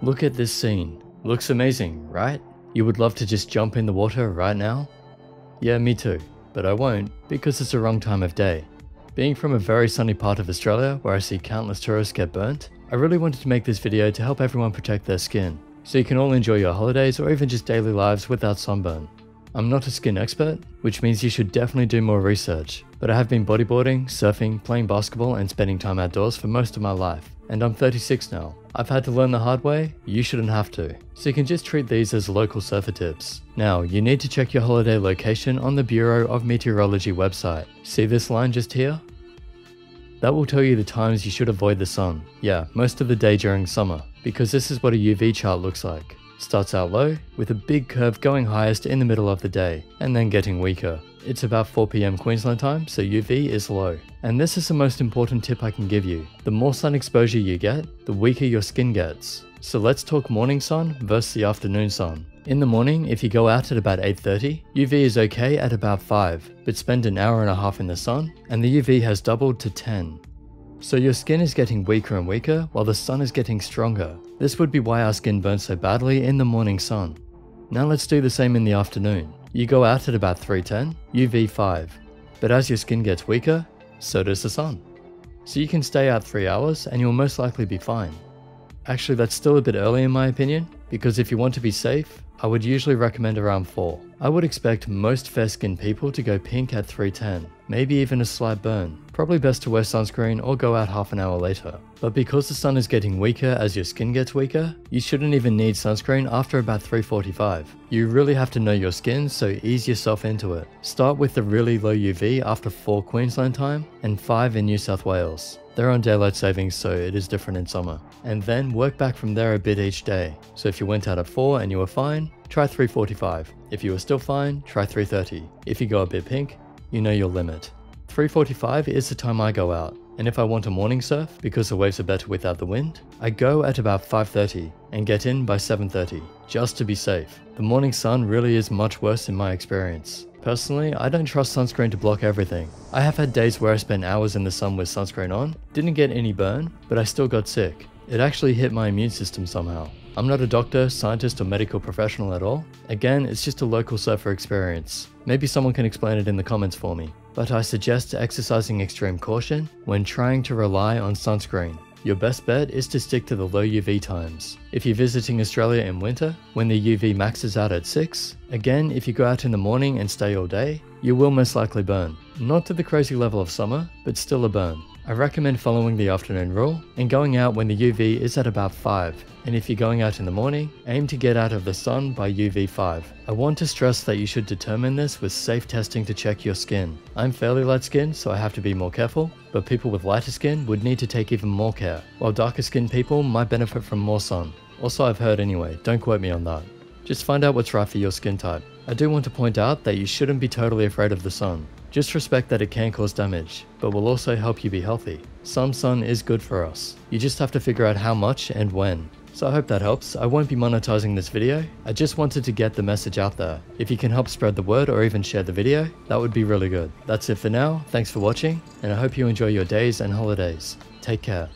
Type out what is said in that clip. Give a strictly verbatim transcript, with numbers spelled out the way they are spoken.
Look at this scene. Looks amazing, right? You would love to just jump in the water right now? Yeah, me too, but I won't because it's the wrong time of day. Being from a very sunny part of Australia where I see countless tourists get burnt, I really wanted to make this video to help everyone protect their skin, so you can all enjoy your holidays or even just daily lives without sunburn. I'm not a skin expert, which means you should definitely do more research, but I have been bodyboarding, surfing, playing basketball and spending time outdoors for most of my life, and I'm thirty-six now. I've had to learn the hard way, you shouldn't have to, so you can just treat these as local surfer tips. Now, you need to check your holiday location on the Bureau of Meteorology website. See this line just here? That will tell you the times you should avoid the sun. Yeah, most of the day during summer, because this is what a U V chart looks like. Starts out low, with a big curve going highest in the middle of the day, and then getting weaker. It's about four p m Queensland time, so U V is low. And this is the most important tip I can give you. The more sun exposure you get, the weaker your skin gets. So let's talk morning sun versus the afternoon sun. In the morning, if you go out at about eight thirty, U V is okay at about five, but spend an hour and a half in the sun, and the U V has doubled to ten. So your skin is getting weaker and weaker while the sun is getting stronger. This would be why our skin burns so badly in the morning sun. Now let's do the same in the afternoon. You go out at about three ten, U V five. But as your skin gets weaker, so does the sun. So you can stay out three hours and you'll most likely be fine. Actually, that's still a bit early in my opinion, because if you want to be safe, I would usually recommend around four. I would expect most fair-skinned people to go pink at three ten, maybe even a slight burn. Probably best to wear sunscreen or go out half an hour later. But because the sun is getting weaker as your skin gets weaker, you shouldn't even need sunscreen after about three forty-five. You really have to know your skin, so ease yourself into it. Start with the really low U V after four Queensland time and five in New South Wales. They're on daylight savings, so it is different in summer. And then work back from there a bit each day. So if you went out at four and you were fine, try three forty-five. If you were still fine, try three thirty. If you go a bit pink, you know your limit. three forty-five is the time I go out. And if I want a morning surf, because the waves are better without the wind, I go at about five thirty and get in by seven thirty, just to be safe. The morning sun really is much worse in my experience. Personally, I don't trust sunscreen to block everything. I have had days where I spent hours in the sun with sunscreen on, didn't get any burn, but I still got sick. It actually hit my immune system somehow. I'm not a doctor, scientist, or medical professional at all. Again, it's just a local surfer experience. Maybe someone can explain it in the comments for me. But I suggest exercising extreme caution when trying to rely on sunscreen. Your best bet is to stick to the low U V times. If you're visiting Australia in winter, when the U V maxes out at six, again, if you go out in the morning and stay all day, you will most likely burn. Not to the crazy level of summer, but still a burn. I recommend following the afternoon rule and going out when the U V is at about five. And if you're going out in the morning, aim to get out of the sun by U V five. I want to stress that you should determine this with safe testing to check your skin. I'm fairly light skinned, so I have to be more careful, but people with lighter skin would need to take even more care, while darker skinned people might benefit from more sun. Also, I've heard anyway, don't quote me on that. Just find out what's right for your skin type. I do want to point out that you shouldn't be totally afraid of the sun. Just respect that it can cause damage, but will also help you be healthy. Some sun is good for us. You just have to figure out how much and when. So I hope that helps. I won't be monetizing this video. I just wanted to get the message out there. If you can help spread the word or even share the video, that would be really good. That's it for now. Thanks for watching, and I hope you enjoy your days and holidays. Take care.